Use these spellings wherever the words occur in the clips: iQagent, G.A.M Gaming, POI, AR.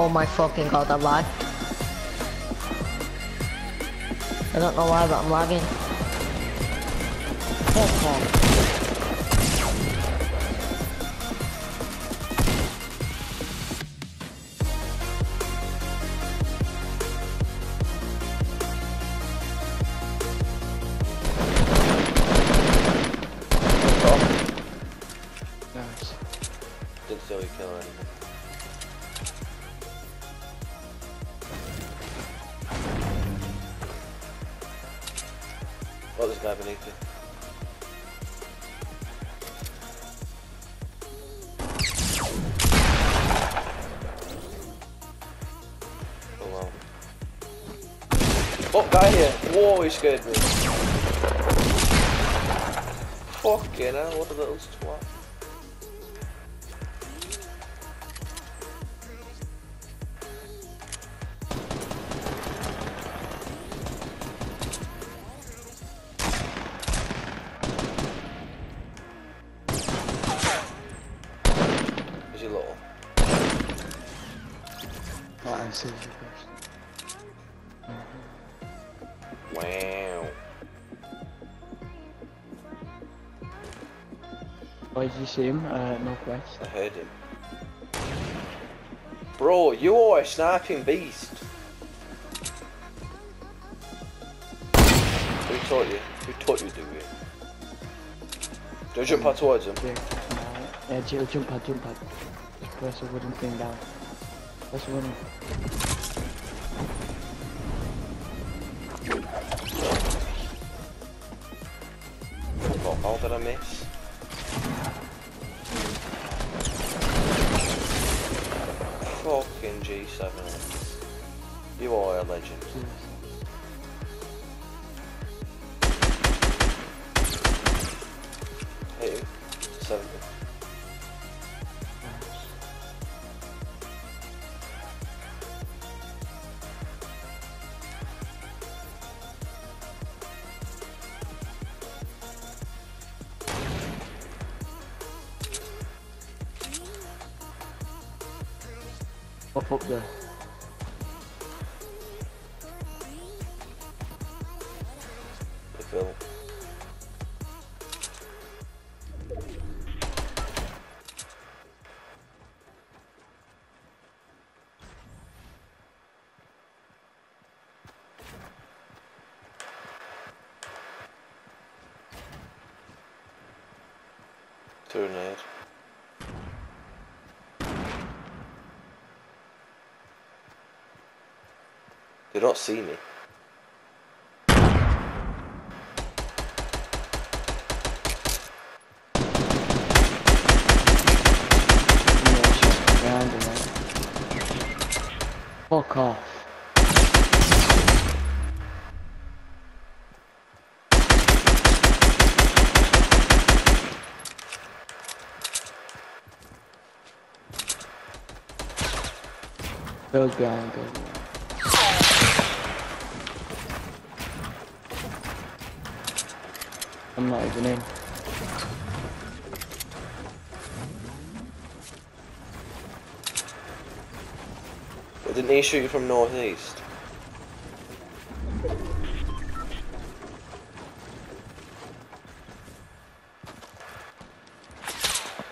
Oh my fucking god, I lagged. I don't know why, but I'm lagging. Fuck off. Nice. Didn't steal your kill or anything. Oh, there's a guy beneath you. Oh wow. Oh, guy here! Whoa, he scared me. Fucking hell, what a little twat. Low. Oh, I saved you first. Wow. Why did you see him? Northwest. I heard him. Bro, you are a sniping beast. Who taught you? Who taught you to do it? Do you jump out towards him? Yeah, jump out, jump out. Just press the wooden thing down. Press the wooden. What ball did I miss? Fucking G7. You are a legend. Yes. Up there. The film. Tornado. They don't see me. Fuck off. Those guys go. I'm not even in. But didn't he shoot you from northeast?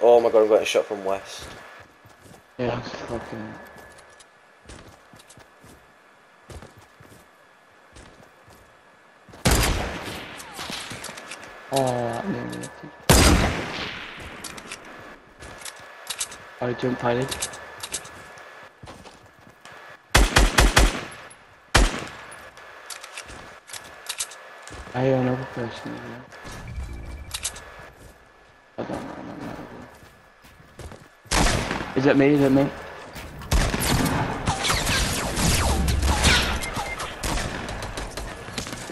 Oh my god, I'm getting shot from west. Yeah, that's fucking... I jump pilot. I have another person here. I don't know, Is it me? Is it me?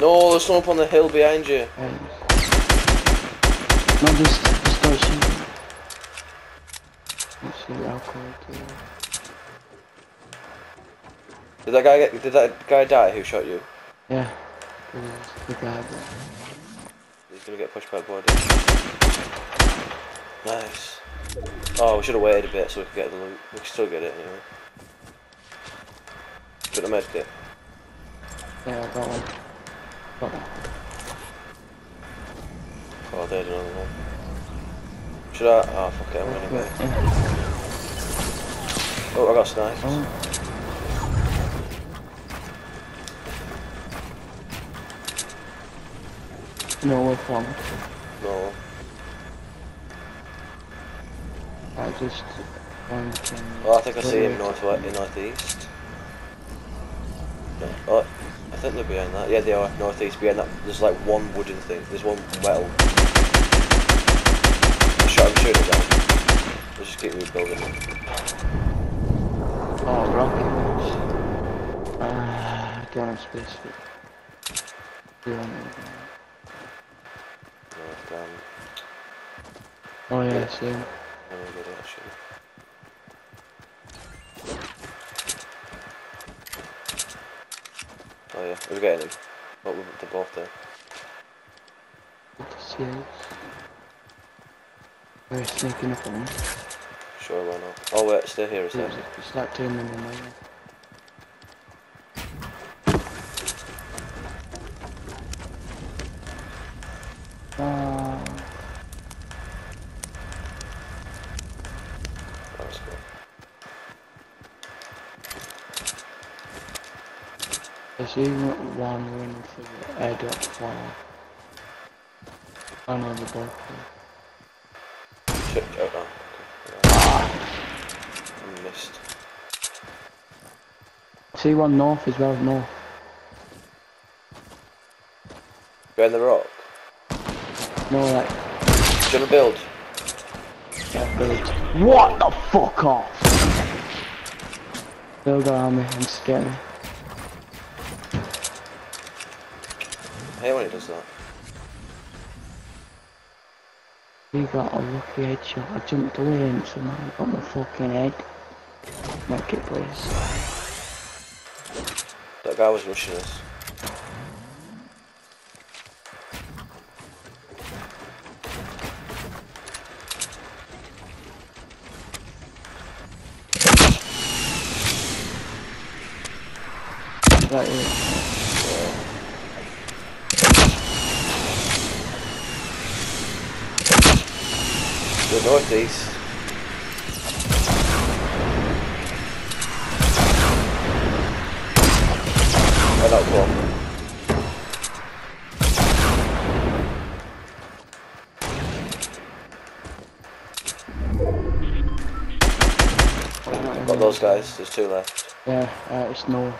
No, there's someone up on the hill behind you. No, just don't shoot. Did that guy die who shot you? Yeah. The guy. He's gonna get pushed by a body. Nice. Oh, we should have waited a bit so we could get the loot. We could still get it anyway. Put them out there. Yeah, I got one. Oh, there's another one. Should I? Oh, fuck it, I'm gonna go. Yeah. Oh, I got sniped. Oh. No one. No. I just one thing. Oh, I think I see him northeast. No. Oh, I think they're behind that. Yeah, they are northeast behind that. There's like one wooden thing. There's one metal. I shot him shooting down. We'll just keep rebuilding him. Oh, rockets. Ah, go on space. Do you Oh yeah, I see him. Oh, good action. Oh yeah, we're getting him. Oh, we're both there. We're sneaking up on him. Sure, why not? Oh wait, stay here a second. It's like turning them in there. There's even one win for the air drop fire. I know the ball. Shit, go down. I missed. I see one north as well, north. Behind the rock? No, like. Do you want to build? Yeah, build. What the fuck off? Build army, I'm scared. I hate when he does that. He got a lucky headshot. I jumped away and somehow got my fucking head. Make it please. That guy was rushing us. That is. The northeast. I got one. Got those guys. There's two left. Yeah, it's no.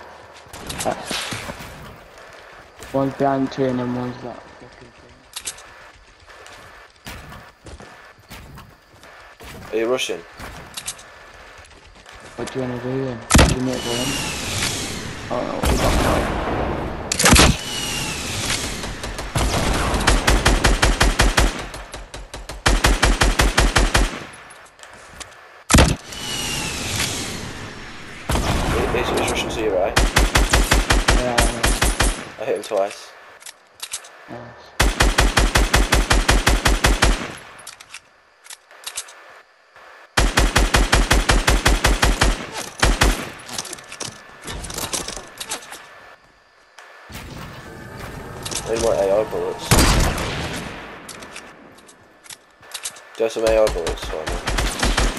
One's behind two and then one's left. Are you rushing? What do you want to do then? Do you make one? Oh no, we got one. He's rushing to you, right? Yeah, I hit him twice. Nice. I need more AR bullets. Do you have some AR bullets for me?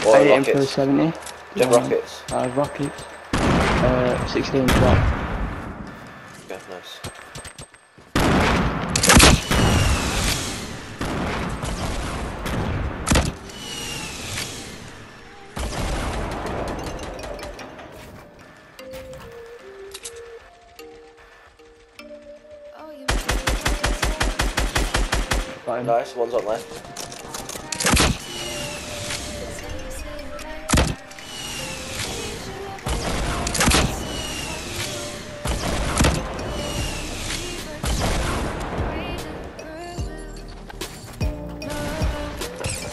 Or rockets? For 70. Do you have rockets? I have rockets. 16 shot. Okay, nice. Nice, one's on left.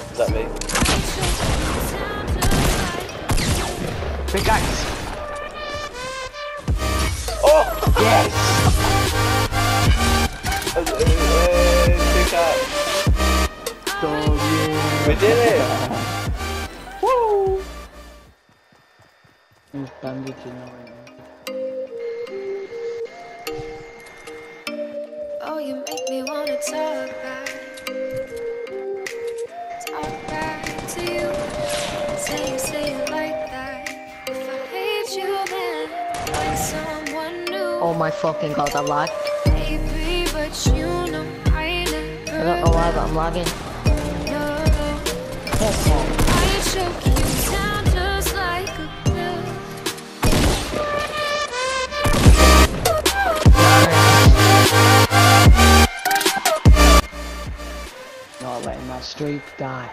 Is that me? Big guys! Oh! Yes! Big guys! We did it! Woo! There's bandaging on it. Oh my fucking god, I'm lagged. I don't know why, but I'm lagging. Not letting that streak die.